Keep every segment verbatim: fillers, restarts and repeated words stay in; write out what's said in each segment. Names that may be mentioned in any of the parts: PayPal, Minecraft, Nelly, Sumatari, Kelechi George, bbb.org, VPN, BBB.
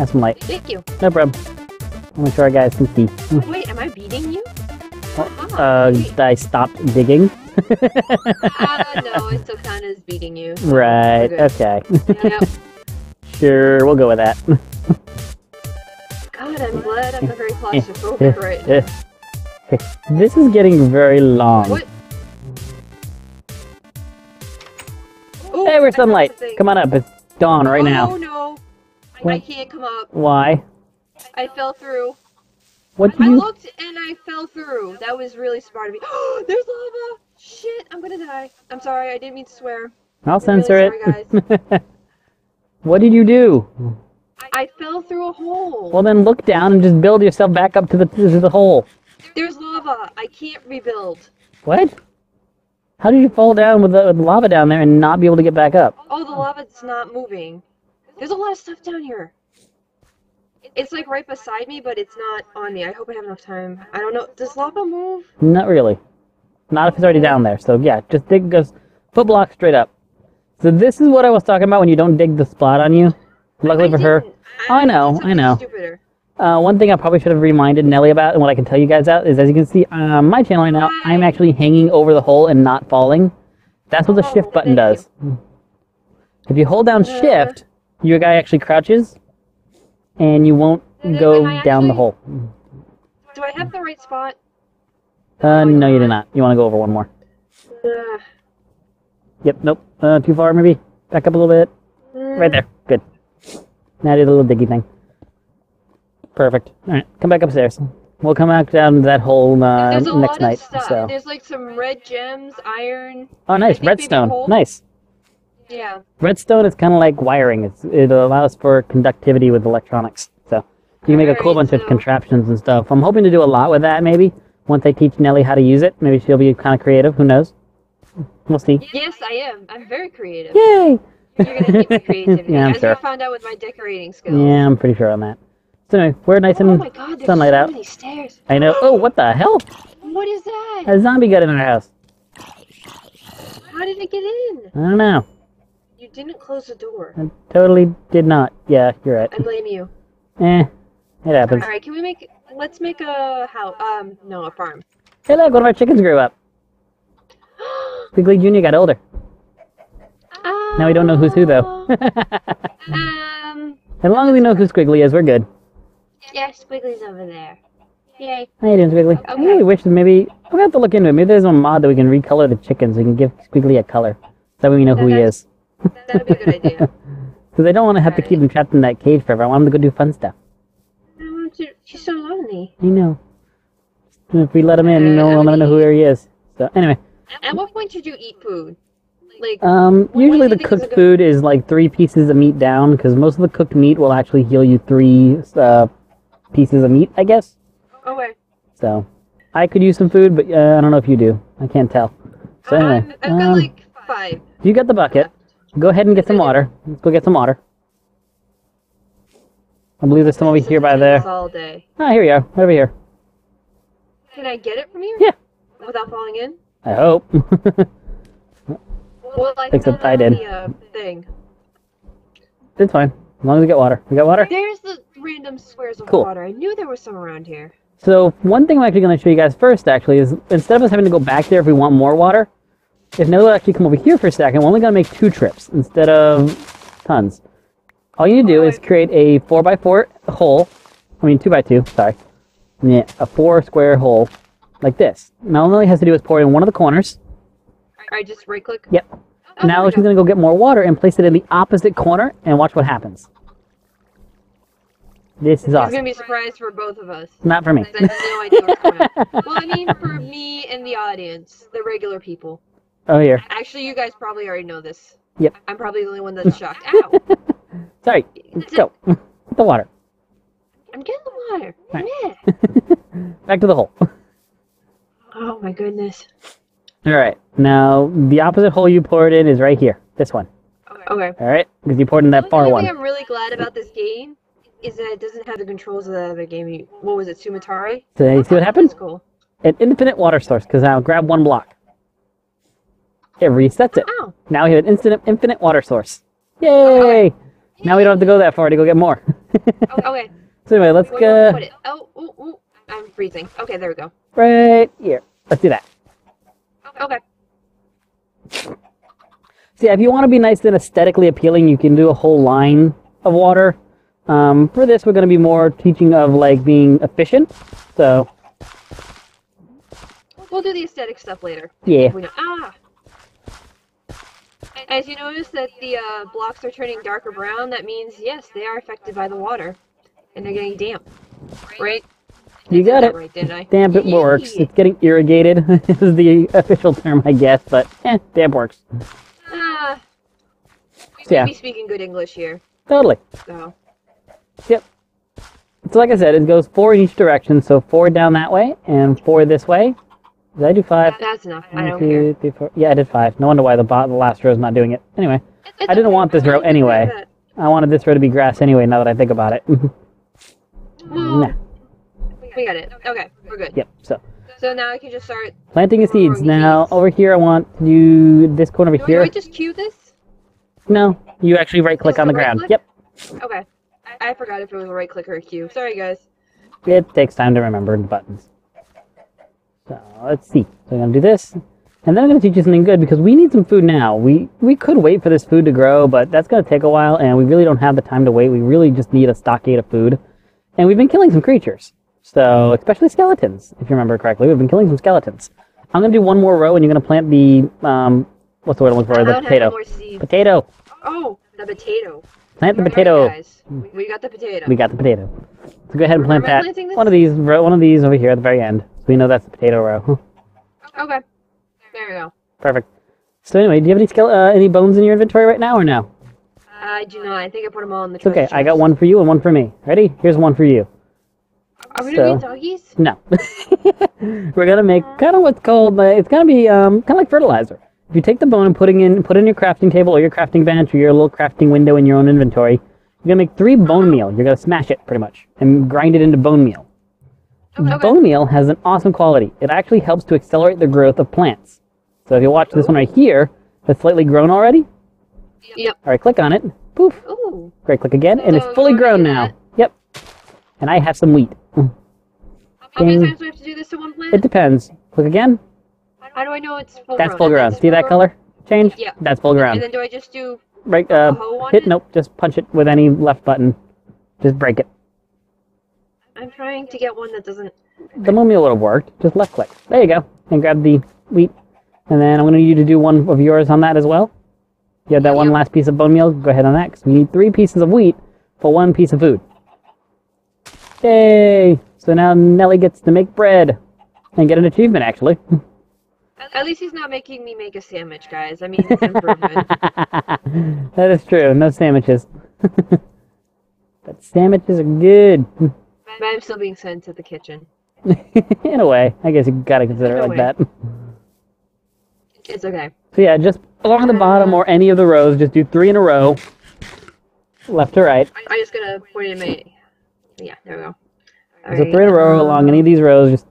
Have some light. Thank you. No problem. I'll make sure our guys can see. Wait, am I beating you? Oh, uh, wait. I stopped digging. uh, no, it's Okana's beating you. So right, okay. Yep. Sure, we'll go with that. God, I'm glad I'm very claustrophobic right now. This is getting very long. What? Ooh, hey, we're sunlight. Come on up. It's dawn right oh, now. Oh, no. I, I can't come up. Why? I fell through. What do you... I looked and I fell through. That was really smart of me. There's lava! Shit, I'm gonna die. I'm sorry, I didn't mean to swear. I'll I'm censor really it. Sorry, guys. What did you do? I fell through a hole. Well, then look down and just build yourself back up to the, to the hole. There's lava. I can't rebuild. What? How did you fall down with the, with the lava down there and not be able to get back up? Oh, the lava's not moving. There's a lot of stuff down here. It's like right beside me, but it's not on me. I hope I have enough time. I don't know. Does lava move? Not really. Not if it's already down there. So yeah, just dig goes foot block straight up. So this is what I was talking about when you don't dig the spot on you. Luckily I for her. I, I know, I know. Uh, one thing I probably should have reminded Nelly about, and what I can tell you guys out, is as you can see on my channel right now, Hi. I'm actually hanging over the hole and not falling. That's what oh, the shift button does. You. If you hold down uh, shift, your guy actually crouches, and you won't go down actually, the hole. Do I have the right spot? Uh, no, you do not. You want to go over one more. Uh, yep, nope. Uh, too far, maybe. Back up a little bit. Uh, right there. Good. Now do the little diggy thing. Perfect. All right, come back upstairs. We'll come back down that hole uh, next lot night. Of stuff. So. There's like some red gems, iron. Oh, nice redstone. Nice. Yeah. Redstone is kind of like wiring. It's, it allows for conductivity with electronics. So you can make All a cool right, bunch so. of contraptions and stuff. I'm hoping to do a lot with that. Maybe once I teach Nelly how to use it, maybe she'll be kind of creative. Who knows? We'll see. Yes, I am. I'm very creative. Yay! You're gonna keep me creative. Yeah, I'm As sure. I found out with my decorating skills. Yeah, I'm pretty sure on that. So anyway, we're nice oh and God, sunlight so out. Many stairs. I know. Oh, what the hell? What is that? A zombie got in our house. How did it get in? I don't know. You didn't close the door. I totally did not. Yeah, you're right. I blame you. Eh, it happens. All right, can we make? Let's make a house. Um, no, a farm. Hey, look, one of our chickens grew up. Piggly Junior got older. Uh, now we don't know who's who though. um. As long as we know who Squiggly is, we're good. Yeah, Squiggly's over there. Yay. How you doing, Squiggly? Okay. I really wish that maybe... I'm gonna have to look into it. Maybe there's a mod that we can recolor the chickens. We can give Squiggly a color. That way we know that who he is. That would be a good idea. Because I don't want to have All to right. keep him trapped in that cage forever. I want him to go do fun stuff. I want to... She's so lonely. I know. And if we let him in, no one will know who he is. So, anyway. At what point should you eat food? Like, um, usually the cooked food is like three pieces of meat down, because most of the cooked meat will actually heal you three uh, pieces of meat, I guess. Okay. So, I could use some food, but uh, I don't know if you do. I can't tell. So um, anyway. I've got um, like five. You got the bucket. Go ahead and get some water. Let's go get some water. I believe there's some over here by there. All day. Ah, here we are. Right over here. Can I get it from here? Yeah. Without falling in? I hope. Well, like Except I did. The, uh, thing. It's fine. As long as we get water. We got water? There's the random squares of cool. water. I knew there was some around here. So, one thing I'm actually going to show you guys first, actually, is instead of us having to go back there if we want more water, if Nelly will actually come over here for a second, we're only going to make two trips instead of tons. All you need to do oh, is create a four by four hole. I mean, two by two, sorry. Yeah, a four square hole like this. Now, all Nelly has to do is pour in one of the corners. I just right click? Yep. Oh, now she's going to go get more water and place it in the opposite corner and watch what happens. This is it's awesome. It's going to be a surprise for both of us. Not for me. I have no idea what's going on. Well, I mean for me and the audience, the regular people. Oh, here. Actually, you guys probably already know this. Yep. I'm probably the only one that's shocked. Ow! Sorry. Let's go. Get the water. I'm getting the water. Right. Yeah. Back to the hole. Oh, my goodness. Alright, now the opposite hole you poured in is right here. This one. Okay. Alright, because you poured in that far one. The only thing I'm really glad about this game is that it doesn't have the controls of that other game. You, what was it, Sumatari? So you see what happened? That's cool. An infinite water source, because I'll grab one block. It resets it. Oh. Now we have an instant, infinite water source. Yay! Okay. Now we don't have to go that far to go get more. Okay. So anyway, let's Where go. Put it? Oh, ooh, ooh. I'm freezing. Okay, there we go. Right here. Let's do that. Okay. okay. See, if you want to be nice and aesthetically appealing, you can do a whole line of water. Um, for this, we're going to be more teaching of like being efficient. So we'll do the aesthetic stuff later. Yeah. We know. Ah. As you notice that the uh, blocks are turning darker brown, that means yes, they are affected by the water, and they're getting damp. Right? You got it. Right, didn't I? Damp it works. It's getting irrigated is the official term, I guess, but eh, damp works. Uh, we should yeah. be speaking good English here. Totally. So. Yep. So like I said, it goes four in each direction, so four down that way, and four this way. Did I do five? That's enough. One, I don't two, care. Three, four. Yeah, I did five. No wonder why the, bot the last row is not doing it. Anyway, it's I didn't want this row anyway. I wanted this row to be grass anyway, now that I think about it. Well, nah. We got it. Okay, we're good. Yep, so. So now I can just start... planting the seeds. Now, seeds. Over here I want to do this corner over do here. Do I just cue this? No, you actually right-click on the right ground. Click? Yep. Okay. I forgot if it was a right-click or a cue. Sorry, guys. It takes time to remember the buttons. So let's see. So I'm gonna do this, and then I'm gonna teach you something good because we need some food now. We we could wait for this food to grow, but that's gonna take a while, and we really don't have the time to wait. We really just need a stockade of food, and we've been killing some creatures. So especially skeletons, if you remember correctly, we've been killing some skeletons. I'm gonna do one more row, and you're gonna plant the um what's the word I'm looking for? The potato. Potato. Oh, the potato. Plant the potato. Guys. We got the potato. We got the potato. So go ahead and plant that. One of these, one of these over here at the very end. So we know that's the potato row. Okay. There we go. Perfect. So anyway, do you have any skill, uh, any bones in your inventory right now or no? I do not. I think I put them all in the trash. Okay, I got one for you and one for me. Ready? Here's one for you. Are we gonna be doggies? No. We're gonna make kind of what's called. Uh, it's gonna be um, kind of like fertilizer. If you take the bone and putting in, put it in your crafting table or your crafting bench or your little crafting window in your own inventory, you're going to make three bone meal. You're going to smash it, pretty much, and grind it into bone meal. Okay. Bone meal has an awesome quality. It actually helps to accelerate the growth of plants. So if you watch this one right here, that's slightly grown already. Yep. All right, click on it. Poof. Ooh. Great, click again, and so it's fully grown now. That? Yep. And I have some wheat. How many times do I have to do this to one plant? It depends. Click again. How do I know it's full That's grown? Full grown. See that color change? Yeah. That's full grown. And then do I just do right? Uh, hit it? Nope. Just punch it with any left button. Just break it. I'm trying to get one that doesn't. The mummy little worked. Just left click. There you go. And grab the wheat. And then I'm going to need you to do one of yours on that as well. You have that yeah, one yeah. last piece of bone meal. Go ahead on that because we need three pieces of wheat for one piece of food. Yay! So now Nelly gets to make bread and get an achievement actually. At least he's not making me make a sandwich, guys. I mean, it's improvement. That is true. No sandwiches. But sandwiches are good. But I'm still being sent to the kitchen. In a way. I guess you gotta consider it like way. that. It's okay. So yeah, just along the bottom or any of the rows, just do three in a row. Left to right. I'm just gonna put it in my... Yeah, there we go. All so right. three in a row along any of these rows, just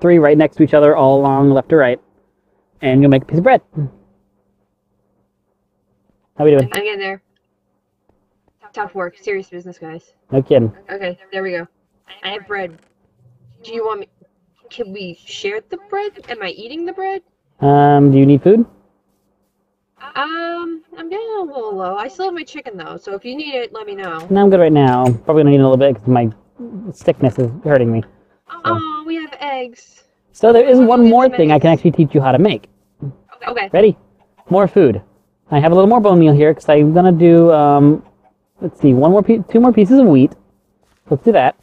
three right next to each other, all along left to right. And you'll make a piece of bread. How we doing? I'm getting there. Tough work. Serious business, guys. No kidding. Okay, there we go. I have bread. Do you want me... Can we share the bread? Am I eating the bread? Um, do you need food? Um, I'm getting a little low. I still have my chicken, though, so if you need it, let me know. No, I'm good right now. Probably gonna eat a little bit because my sickness is hurting me. So. Oh, we have eggs. So there is one more thing I can actually teach you how to make. Okay. Ready? More food. I have a little more bone meal here because I'm gonna do um, let's see, one more piece, two more pieces of wheat. Let's do that.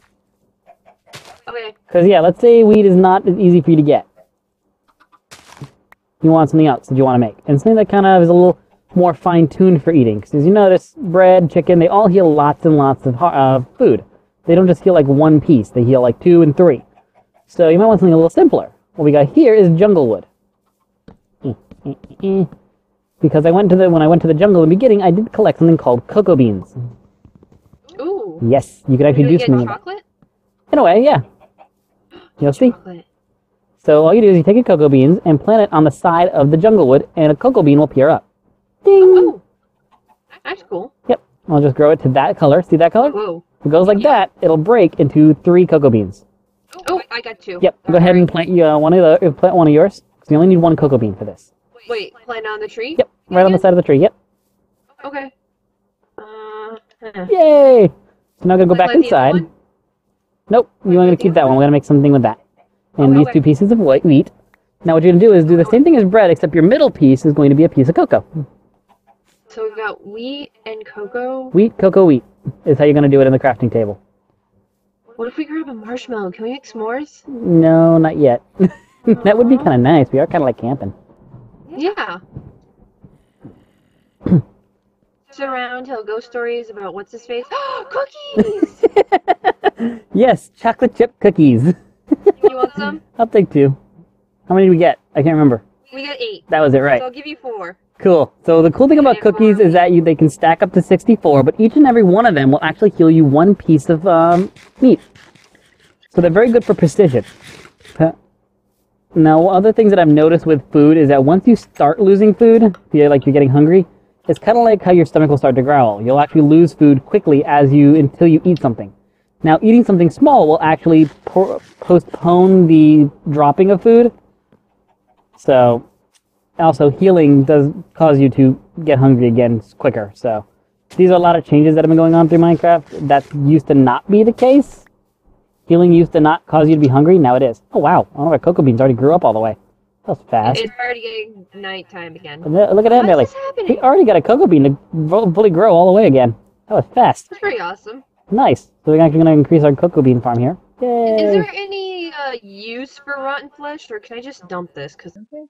Okay. Because yeah, let's say wheat is not as easy for you to get. You want something else that you want to make, and something that kind of is a little more fine-tuned for eating. Because as you notice, bread, chicken, they all heal lots and lots of uh, food. They don't just heal like one piece; they heal like two and three. So you might want something a little simpler. What we got here is jungle wood. Eh, eh, eh, eh. Because I went to the when I went to the jungle in the beginning, I did collect something called cocoa beans. Ooh. Yes, you could actually do, do something. Chocolate? In a way, yeah. You'll see. Chocolate. So all you do is you take your cocoa beans and plant it on the side of the jungle wood, and a cocoa bean will appear up. Ding. Oh, that's cool. Yep. I'll just grow it to that color. See that color? Whoa. If it goes like yeah. that, it'll break into three cocoa beans. Oh, I got two. Yep. Go ahead and plant you uh, one of the plant one of yours. Because you only need one cocoa bean for this. Wait, plant on the tree? Yep. Right yeah. on the side of the tree. Yep. Okay. Uh, Yay! So now I'm gonna go back inside. Nope. You want to keep that one? We're gonna make something with that. And okay, these okay. two pieces of white wheat. Now what you're gonna do is do the same thing as bread, except your middle piece is going to be a piece of cocoa. So we've got wheat and cocoa. Wheat, cocoa, wheat is how you're gonna do it in the crafting table. What if we grab a marshmallow? Can we make s'mores? No, not yet. That would be kind of nice. We are kind of like camping. Yeah. Sit around, tell ghost stories about what's his face. Oh, cookies! Yes, chocolate chip cookies. You want some? I'll take two. How many did we get? I can't remember. We got eight. That was it, right? So I'll give you four. Cool. So the cool thing about cookies is that you they can stack up to sixty-four, but each and every one of them will actually heal you one piece of um, meat. So they're very good for precision. Huh. Now, other things that I've noticed with food is that once you start losing food, you're like you're getting hungry, it's kind of like how your stomach will start to growl. You'll actually lose food quickly as you until you eat something. Now, eating something small will actually postpone the dropping of food. So. Also, healing does cause you to get hungry again quicker, so these are a lot of changes that have been going on through Minecraft. That used to not be the case. Healing used to not cause you to be hungry, now it is. Oh wow, one of our cocoa beans already grew up all the way. That was fast. It's already getting nighttime again. Look at that, Nelly. He already got a cocoa bean to fully grow all the way again. That was fast. That's pretty awesome. Nice. So we're actually going to increase our cocoa bean farm here. Yay. Is there any uh, use for rotten flesh, or can I just dump this? Cause okay.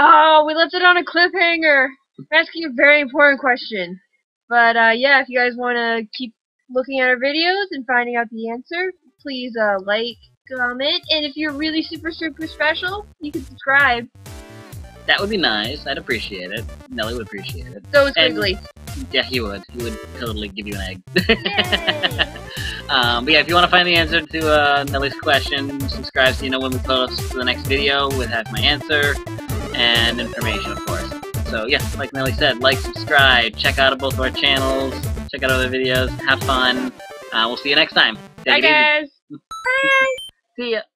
Oh, we left it on a cliffhanger. We're asking a very important question. But, uh, yeah, if you guys want to keep looking at our videos and finding out the answer, please, uh, like, comment, and if you're really super, super special, you can subscribe. That would be nice. I'd appreciate it. Nelly would appreciate it. So would Squiggly. Yeah, he would. He would totally give you an egg. um, but yeah, if you want to find the answer to, uh, Nelly's question, subscribe so you know when we post the next video with have my answer. And information, of course. So yeah, like Nelly said, like, subscribe, check out both of our channels, check out other videos, have fun. Uh, we'll see you next time. Take Bye, guys. Bye. See ya.